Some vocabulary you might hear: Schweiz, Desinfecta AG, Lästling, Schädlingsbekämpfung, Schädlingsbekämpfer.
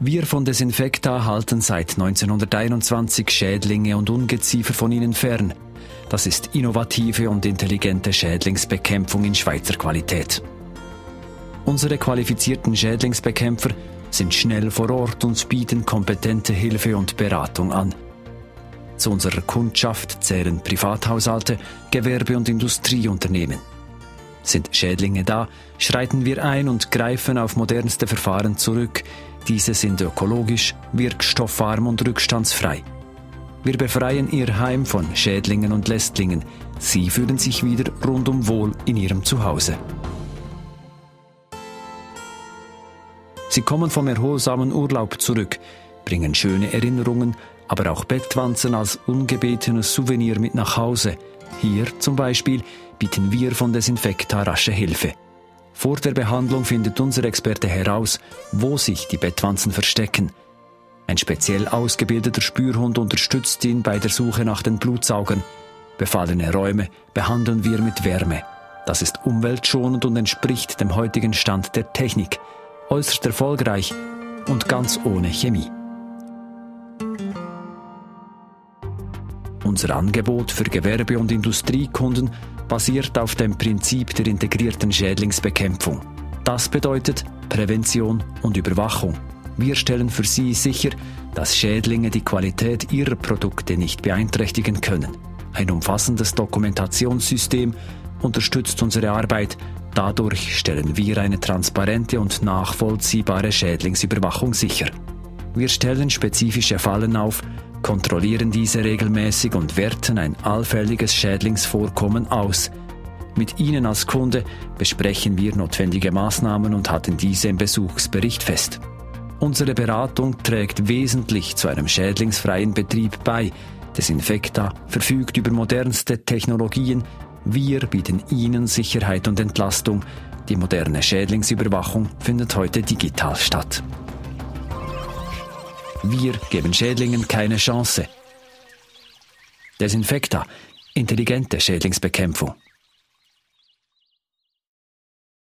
Wir von Desinfecta halten seit 1921 Schädlinge und Ungeziefer von ihnen fern. Das ist innovative und intelligente Schädlingsbekämpfung in Schweizer Qualität. Unsere qualifizierten Schädlingsbekämpfer sind schnell vor Ort und bieten kompetente Hilfe und Beratung an. Zu unserer Kundschaft zählen Privathaushalte, Gewerbe- und Industrieunternehmen. Sind Schädlinge da, schreiten wir ein und greifen auf modernste Verfahren zurück. Diese sind ökologisch, wirkstoffarm und rückstandsfrei. Wir befreien ihr Heim von Schädlingen und Lästlingen. Sie fühlen sich wieder rundum wohl in ihrem Zuhause. Sie kommen vom erholsamen Urlaub zurück, bringen schöne Erinnerungen, aber auch Bettwanzen als ungebetenes Souvenir mit nach Hause. Hier zum Beispiel bieten wir von Desinfecta rasche Hilfe. Vor der Behandlung findet unser Experte heraus, wo sich die Bettwanzen verstecken. Ein speziell ausgebildeter Spürhund unterstützt ihn bei der Suche nach den Blutsaugern. Befallene Räume behandeln wir mit Wärme. Das ist umweltschonend und entspricht dem heutigen Stand der Technik. Äußerst erfolgreich und ganz ohne Chemie. Unser Angebot für Gewerbe- und Industriekunden basiert auf dem Prinzip der integrierten Schädlingsbekämpfung. Das bedeutet Prävention und Überwachung. Wir stellen für Sie sicher, dass Schädlinge die Qualität ihrer Produkte nicht beeinträchtigen können. Ein umfassendes Dokumentationssystem unterstützt unsere Arbeit. Dadurch stellen wir eine transparente und nachvollziehbare Schädlingsüberwachung sicher. Wir stellen spezifische Fallen auf, kontrollieren diese regelmäßig und werten ein allfälliges Schädlingsvorkommen aus. Mit Ihnen als Kunde besprechen wir notwendige Maßnahmen und halten diese im Besuchsbericht fest. Unsere Beratung trägt wesentlich zu einem schädlingsfreien Betrieb bei. Desinfecta verfügt über modernste Technologien. Wir bieten Ihnen Sicherheit und Entlastung. Die moderne Schädlingsüberwachung findet heute digital statt. Wir geben Schädlingen keine Chance. Desinfecta, intelligente Schädlingsbekämpfung.